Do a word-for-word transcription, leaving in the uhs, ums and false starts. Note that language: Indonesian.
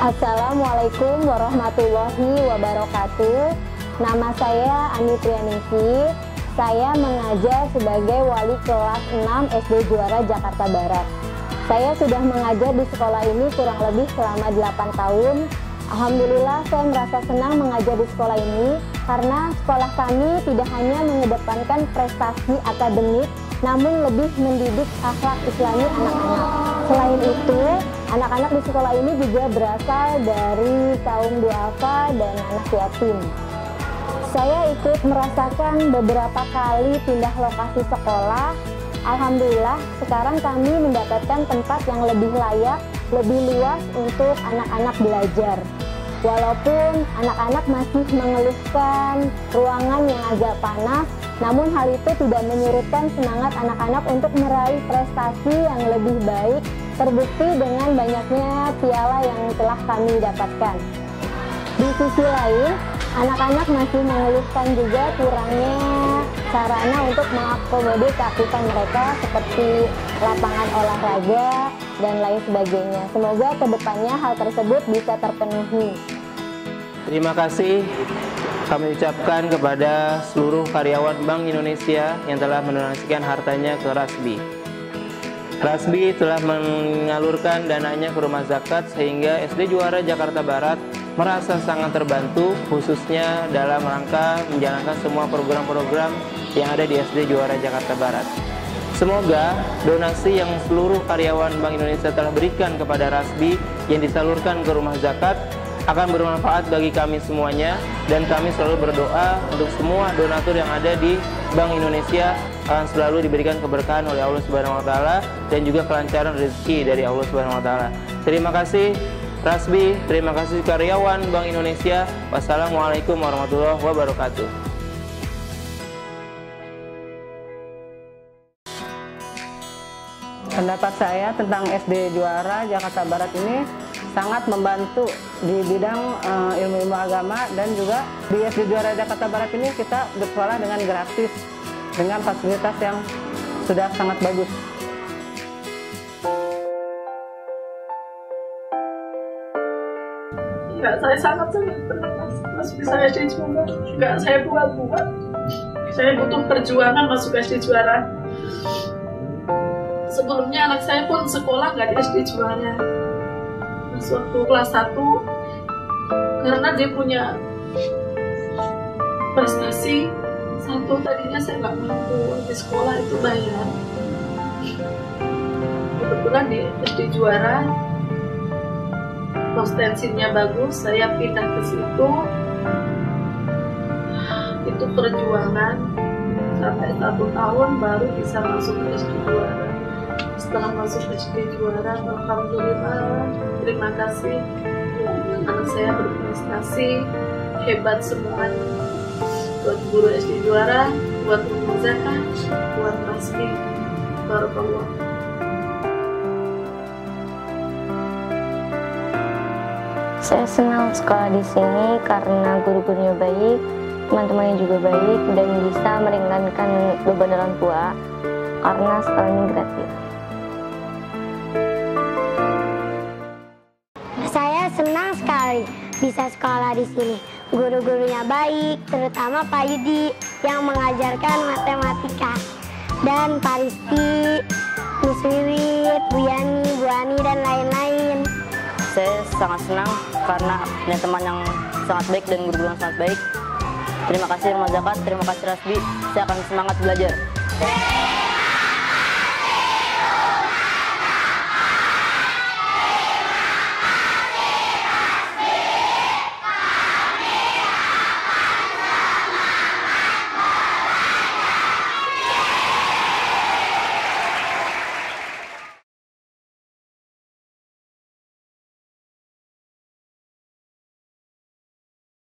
Assalamualaikum warahmatullahi wabarakatuh. Nama saya Ani Priyanisi. Saya mengajar sebagai wali kelas enam S D Juara Jakarta Barat. Saya sudah mengajar di sekolah ini kurang lebih selama delapan tahun. Alhamdulillah saya merasa senang mengajar di sekolah ini karena sekolah kami tidak hanya mengedepankan prestasi akademik, namun lebih mendidik akhlak islami anak-anak. Selain itu, anak-anak di sekolah ini juga berasal dari kaum duafa dan anak yatim. Saya ikut merasakan beberapa kali pindah lokasi sekolah. Alhamdulillah, sekarang kami mendapatkan tempat yang lebih layak, lebih luas untuk anak-anak belajar. Walaupun anak-anak masih mengeluhkan ruangan yang agak panas, namun hal itu tidak menyurutkan semangat anak-anak untuk meraih prestasi yang lebih baik, terbukti dengan banyaknya piala yang telah kami dapatkan. Di sisi lain, anak-anak masih mengeluhkan juga kurangnya sarana untuk mengakomodir keaktifan mereka seperti lapangan olahraga dan lain sebagainya. Semoga kedepannya hal tersebut bisa terpenuhi. Terima kasih kami ucapkan kepada seluruh karyawan Bank Indonesia yang telah mendonasikan hartanya ke RASBI. RASBI telah menyalurkan dananya ke Rumah Zakat sehingga S D Juara Jakarta Barat merasa sangat terbantu, khususnya dalam rangka menjalankan semua program-program yang ada di S D Juara Jakarta Barat. Semoga donasi yang seluruh karyawan Bank Indonesia telah berikan kepada RASBI yang disalurkan ke Rumah Zakat akan bermanfaat bagi kami semuanya, dan kami selalu berdoa untuk semua donatur yang ada di Bank Indonesia akan selalu diberikan keberkahan oleh Allah Subhanahu wa taala dan juga kelancaran rezeki dari Allah Subhanahu wa taala. Terima kasih RASBI, terima kasih karyawan Bank Indonesia. Wassalamualaikum warahmatullahi wabarakatuh. Pendapat saya tentang S D Juara Jakarta Barat ini sangat membantu di bidang ilmu-ilmu agama, dan juga di S D Juara Jakarta Barat ini kita bersekolah dengan gratis, dengan fasilitas yang sudah sangat bagus. Enggak, saya sangat senang masuk S D Juara. Enggak saya buat-buat. Saya butuh perjuangan masuk S D Juara. Sebelumnya anak saya pun sekolah nggak di S D Juara. Terus waktu kelas satu, karena dia punya prestasi satu, tadinya saya nggak mampu di sekolah itu bayar. Kebetulan di S D Juara, konstensinya bagus, saya pindah ke situ. Itu perjuangan sampai satu tahun baru bisa masuk ke S D Juara. Setelah masuk ke S D Juara, alhamdulillah, terima kasih. Anak saya berprestasi hebat semuanya. Buat guru S D Juara, buat Rumah Zakat, buat RASBI, baru keluar. Saya senang sekolah di sini karena guru-gurunya baik, teman-temannya juga baik, dan bisa meringankan beban orang tua karena sekolahnya gratis. Saya senang sekali bisa sekolah di sini. Guru-gurunya baik, terutama Pak Yudi yang mengajarkan matematika, dan Pak Risti, Miss Wiwit, Bu Yani, Bu Ani, dan lain-lain. Saya sangat senang karena punya teman yang sangat baik dan guru-guru yang sangat baik. Terima kasih Rumah Zakat, terima kasih RASBI. Saya akan semangat belajar.